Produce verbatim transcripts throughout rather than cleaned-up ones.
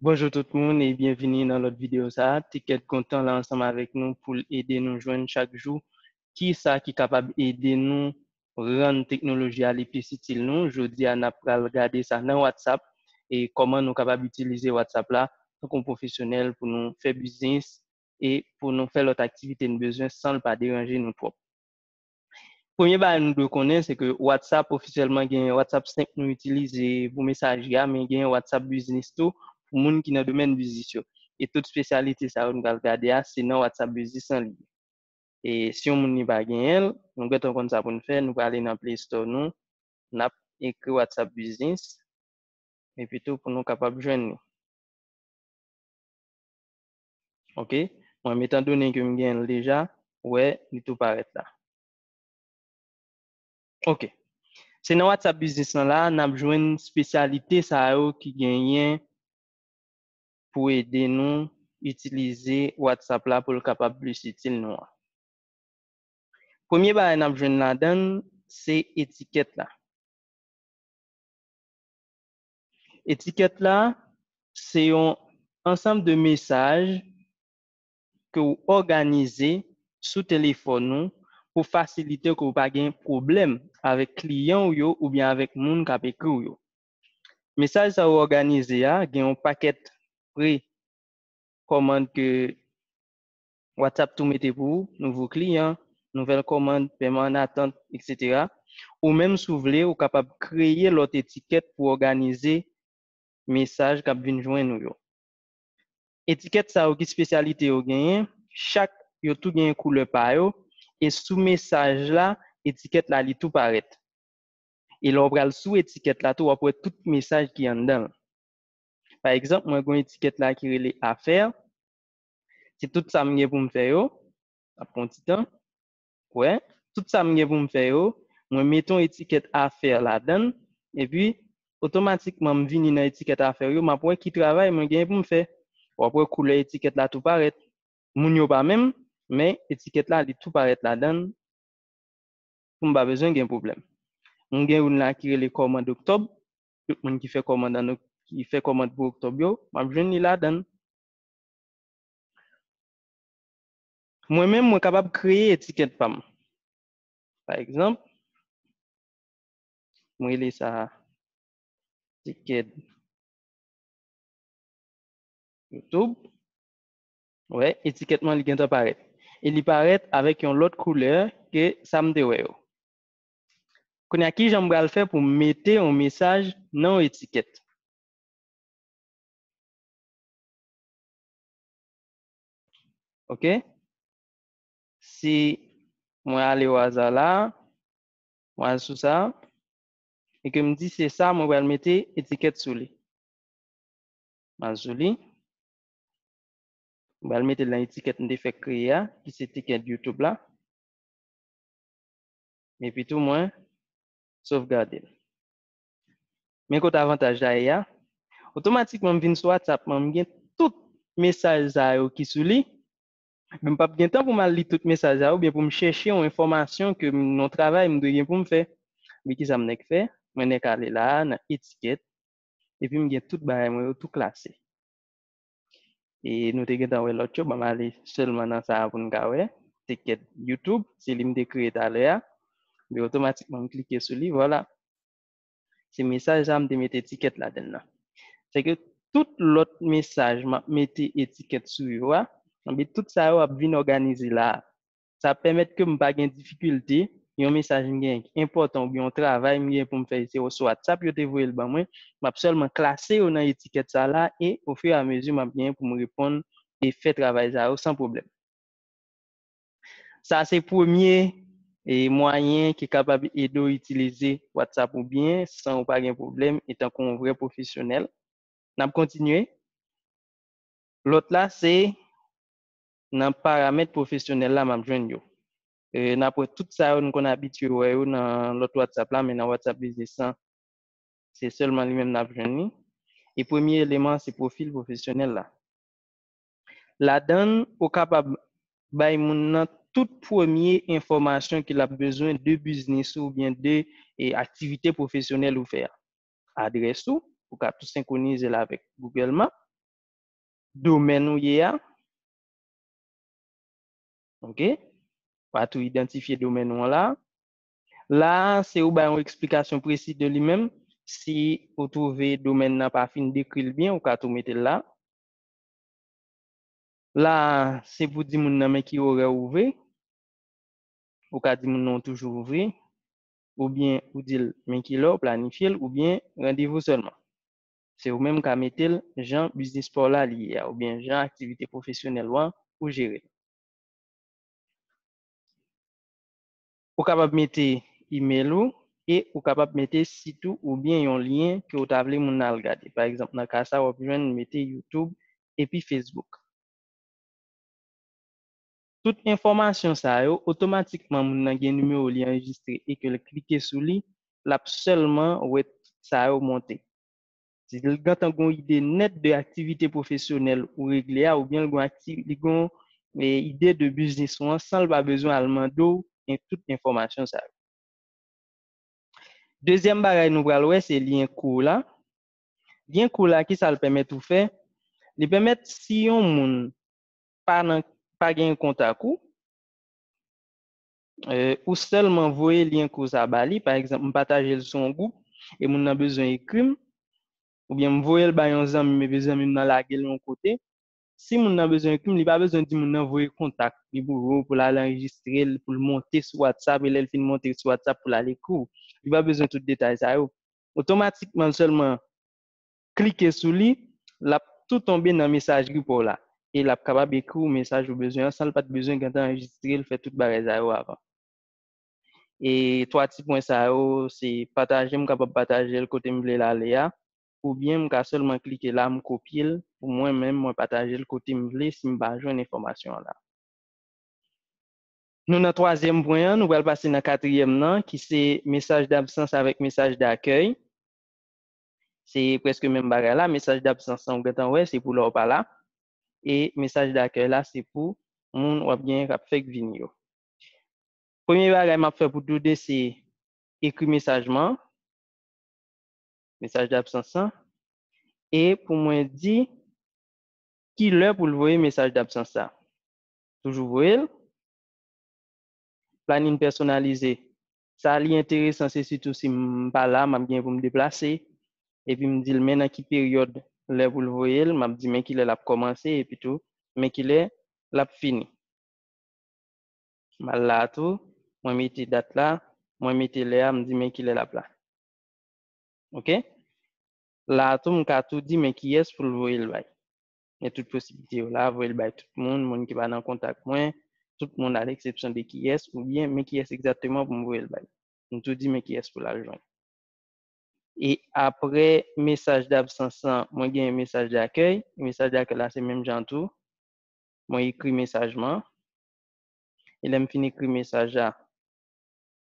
Bonjour tout le monde et bienvenue dans notre vidéo. Ça, Ticket content là ensemble avec nous pour aider nous joindre chaque jour. Qui ça qui est capable d'aider nous rendre technologie à l'épicité nous? Je dis à nous regarder ça dans WhatsApp et comment nous capable utiliser WhatsApp là comme professionnel pour nous faire business et pour nous faire notre activité de besoin sans le pas déranger nous propres. Premier bah nous devons connaître c'est que WhatsApp officiellement gagne WhatsApp cinq nous utiliser pour messagerie mais gagne WhatsApp Business tout. Pour les gens qui sont dans le domaine business. Et toute spécialité, ça, on va regarder, c'est dans WhatsApp Business en ligne. Et si on n'y va pas gagner, nous allons comme ça pour nous faire, nous allons aller dans Play Store, nous, on a écrit WhatsApp Business, et plutôt pour nous capables de joindre. OK? Moi, bon, étant donné que je gagne déjà, ouais, il tout paraît là. OK. C'est dans WhatsApp Business là, on a besoin une spécialité, ça, qui gagne. Pour aider nous utiliser WhatsApp là pour le capable plus utile nous. Premier bah n'a besoin la donne c'est étiquette là. Étiquette là c'est un ensemble de messages que vous organisez sous téléphone nous pour faciliter que vous pas gain problème avec client ou, ou bien avec monde qui a écrit yo. Message ça organisé a gain un paquet commande que WhatsApp tout mettez pour nouveaux clients, nouvelles commandes, paiement en attente, et cetera. Ou même si vous voulez, vous êtes capable de créer l'autre étiquette pour organiser message qui viennent joindre nous. Étiquette ça qui spécialité au gain, chaque yo tout gain couleur par yo et sous message là, étiquette là li tout paraît. Et l'on va sous étiquette là tout après tout message qui est en dedans. Par exemple, moi j'ai une étiquette là qui relève affaires. C'est tout ça que pour me faire. Après un petit temps. Ouais, tout ça que pour me faire. Moi mettons étiquette affaires là-dedans et puis automatiquement me viens dans étiquette affaires yo, m'a point qui travaille, moi gain pour me faire. Après couleur étiquette là tout paraît. Moun yo pas même, mais étiquette là, tout paraît là-dedans. Pour pas besoin gain problème. Mon gain une là qui relève commande octobre. Tout monde qui fait commande en octobre qui fait commande pour octobre, m'a joindre là-dedans. Moi-même, moi capable créer étiquette pam. Par exemple, moi il est ça étiquette YouTube. Ouais, étiquette moi il vient d'apparaître. Il apparaît avec une autre couleur que ça me déwé. Qu'on a qui j'aimerais le faire pour mettre un message non étiquette. OK? Si moi aller au hasard là, moi sous ça et que me dit c'est ça, moi vais mettre étiquette sur lui. Moi sur lui. On va mettre l'étiquette de fait créer qui c'est étiquette YouTube là. Mais puis tout moins sauvegarder. Mais côté avantage là, automatiquement me vient sur WhatsApp, me gain tout message ça qui sur lui. Même pas bien temps pour me lire tout message ou bien pour me chercher une information que mon travail me doit pour me faire. Mais qui ça me fait? Moi n'ai qu'à aller là dans étiquette et puis me gagne tout bail moi tout classé. Et nous te gagne dans l'autre chose, on va aller seulement dans ça pour nous gawe étiquette YouTube, c'est lui me décrire tout à l'heure. Mais automatiquement cliquer sur lui, voilà. Ces messages ça me mettre étiquette là-dedans. C'est que tout l'autre message m'a mettre étiquette sur là. Mais tout ça va bien organiser là. Ça permet que je ne pas de difficulté. Il y a un message important ou bien un travail pour me faire sur WhatsApp. Je te vois le bon. Je vais seulement classer dans l'étiquette ça là et au fur et à mesure, je vais bien pour me répondre et faire travail ça sans problème. Ça, c'est le premier moyen qui est capable d'utiliser WhatsApp ou bien sans pas de problème étant qu'on est un vrai professionnel. On va continuer. L'autre là, c'est dans paramètres professionnels là m'a joindre yo euh n'après tout ça nous qu'on habitué ouais dans l'autre WhatsApp là mais dans WhatsApp Business c'est seulement lui-même n'a joindre et premier élément c'est profil professionnel là la donne au capable bay moun nan toute première information qu'il a besoin de business ou bien de et activité professionnelle ou faire adresse ou pour tout synchroniser là avec Google Maps domaine où il y a. OK? Pas tout identifier domaine où là. Là, c'est où bah une explication précise de lui-même. Si vous trouvez domaine n'a pas fini d'écrire bien, vous pouvez tout mettre là. Là, c'est pour dire mon nom qui aurait ouvert. Vous pouvez dire mon nom toujours ouvert. Ou bien, vous dites, mais qui l'a planifié, ou bien, rendez-vous seulement. C'est vous-même qui mettez Jean Business pour la lié, ou bien Jean Activité Professionnelle ou gérer. Vous capable mettre email ou et vous capable mettre site ou bien un lien que vous avez mon regarder. Par exemple, dans le cas ça, vous pouvez mettre YouTube et puis Facebook. Toute information ça yo, automatiquement mon nan gen numéro li enregistré et que le cliquer sur lui, l'a seulement ou ça yo monter. Si le gant une idée nette de activité professionnelle ou réglée ou bien le gon activité idée de business sans le pas besoin allemando et toute information ça. Deuxième bagage nous pral wè c'est lien court là. Lien court là qui ça le permet tout faire, il permet si on moun pas nan pas gain contact ou euh, ou seulement envoyer lien cause à Bali par exemple partager sur un groupe et mon a besoin écrire ou bien envoyer le ba yon ami mes besoin même dans la gueule mon côté si mon a besoin écrire il pas besoin de mon envoyer contact pour pour l'enregistrer pour le monter sur WhatsApp et elle fin monter sur WhatsApp pour aller cours il pas besoin tout détail ça automatiquement seulement cliquer sur lui là tout tomber dans messagerie pour là et la capable écrire un message au besoin sans pas de besoin d'enregistrer le fait toute barrière avant et trois petits points ça c'est partager me capable partager le côté me veut l'aller ou bien me seulement cliquer là me copier pour moi même moi partager le côté me veut si me pas joindre information là nous dans troisième point nous allons passer dans quatrième là qui c'est message d'absence avec message d'accueil c'est presque même barrière là message d'absence en grand ouais c'est pour leur pas là et message d'accueil là c'est pour moun ou bien rap fait vidéo. Premier bagage m'a fait pour tout c'est écrire messagement message d'absence et pour moi dire qui l'heure pour le voyer message d'absence ça. Toujours voyer planning personnalisé. Ça li intéressant c'est surtout si m pas là m'a bien pour me déplacer et puis me dire maintenant qui période là vous le voyez, m'a dit mais qu'il a commencé et puis tout, mais qu'il est l'a fini. Mal là tout, moi mettez date là, moi mettez là, me dit mais qu'il est là là. OK? Là tout m'a tout dit mais qui est pour le voyer là. Il y a toute possibilité là, voyer là tout le monde, monde qui va dans contact moi, tout le monde à l'exception de qui est ou bien mais qui est exactement pour me voyer là. On tout dit mais qui est pour la joindre. Et après message d'absence, moi j'ai un message d'accueil. Message d'accueil là c'est même genre tout. Moi écrit messagement. Et là me fini écrit message là.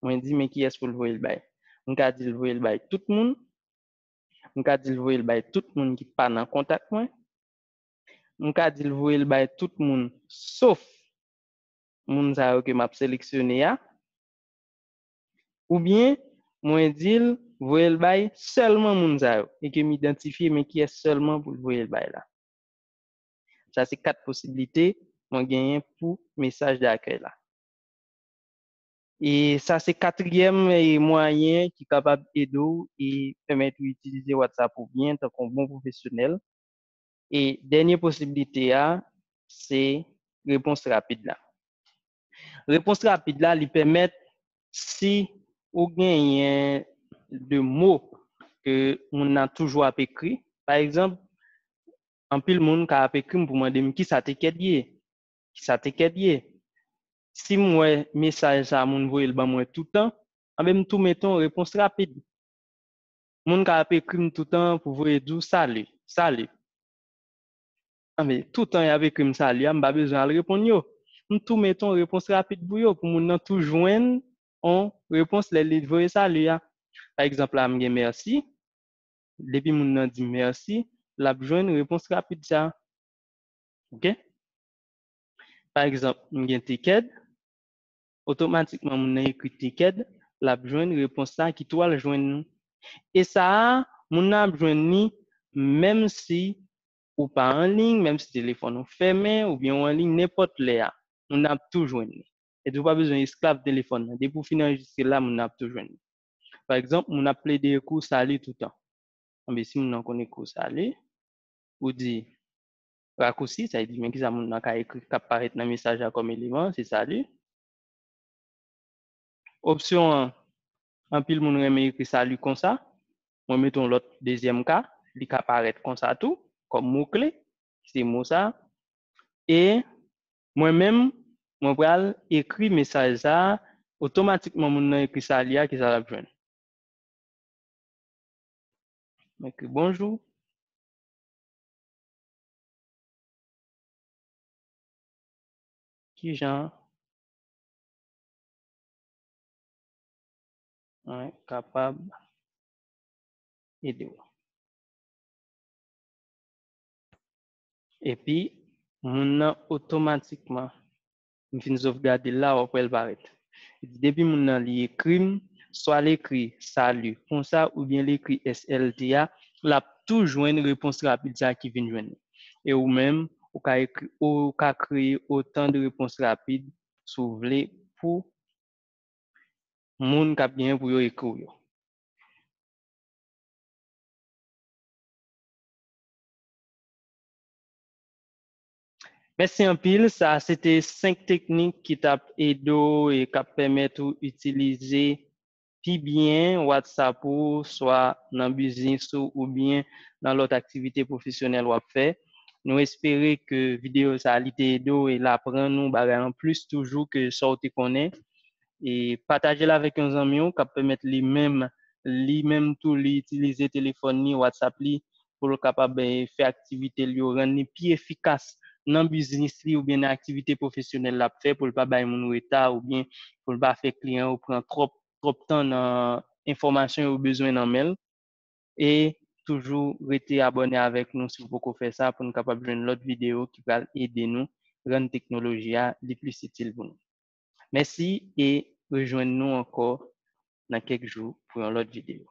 Moi dit mais qui est pour le voyer le bail? On ca dit le voyer le bail tout le monde. On ca dit le voyer le bail tout le monde qui pas dans contact moi. On ca dit le voyer le bail tout le monde sauf moun ça que m'a sélectionné là. Ou bien moi dit voyez le bail seulement moun za et que m'identifier mais qui est seulement pour voyez le bail là. Ça c'est quatre possibilités mon gagne pour message d'accueil là. Et ça c'est quatrième moyen qui capable aider et permettre d'utiliser WhatsApp pour bien tant qu'on bon professionnel. Et dernière possibilité là c'est réponse rapide là. Réponse rapide là lui permet si ou gagne de mots que on a toujours écrit par exemple en pile monde ka écrit pour demander qui ça t'équette lié qui ça t'équette lié si moi message ça mon voyer le ban moi tout temps en même tout mettons réponse rapide monde ka écrit tout temps pour voyer dou salut salut mais tout temps y a écrit salut on pas besoin de répondre yo on tout mettons réponse rapide pour yo pour monde tout joindre on réponse les voyer salut. Par exemple, là, je merci. Depuis mon nom dit merci, la besoin réponse rapide ça. OK? Par exemple, je ticket. Automatiquement, mon écrit ticket, la besoin réponse ça qui toi le joindre. Et ça, mon a besoin ni même si ou pas en ligne, même si le téléphone est fermé, ou bien en ligne, n'importe là, on a toujours joindre. Et tu n'as pas besoin d'esclave téléphone. Dès pour finir jusqu'à là, on a toujours joindre. Par exemple, on a plaidé des cours salés tout le temps. Mais si on a connaît cours salés, on dit raccourci, ça veut dire, mais qui ça on a écrit qui apparaît dans le message comme élément, c'est salé. Option un, en pile, on a écrit salut comme ça. On met l'autre deuxième cas, qui apparaît comme ça tout. Comme mot-clé, c'est mot ça. Et moi-même, moi, je écris message ça, automatiquement, je écris ça là, qui ça rejoint. Je écris bonjour. Qui genre? Ouais, capable d'aider. Et puis, on a automatiquement, on finit sauvegarder là, on peut le barrer. Depuis on a l'écrit, soit l'écrit salut, comme ça, ou bien l'écrit S L T A, là, toujours une réponse rapide qui vient joindre. Et ou même, on peut créer autant de réponses rapides, souvlées pour les gens qui viennent pour écrire. Merci en pile, ça c'était cinq techniques qui tapent Edo et qui permettent d'utiliser puis bien WhatsApp ou soit dans le business ou bien dans l'autre activité professionnelle ou à faire. Nous espérons que vidéo ça a été Edo et l'apprendre nous bah, en plus toujours que ça te connaît et partagez-la avec nos amis qui permettent les mêmes les mêmes tout l'utiliser téléphone ni WhatsApp li pour le capable faire activité lui rendre plus efficace. Dans le business ou bien dans l'activité professionnelle la fait pour ne pas faire mon retard ou bien pour ne pas faire client ou prendre trop trop de temps dans information ou besoin dans mail et toujours rester abonné avec nous si vous pouvez faire ça pour nous capable de faire l'autre vidéo qui va aider nous rendre technologie à les plus utiles pour nous. Merci et rejoignez-nous encore dans quelques jours pour une autre vidéo.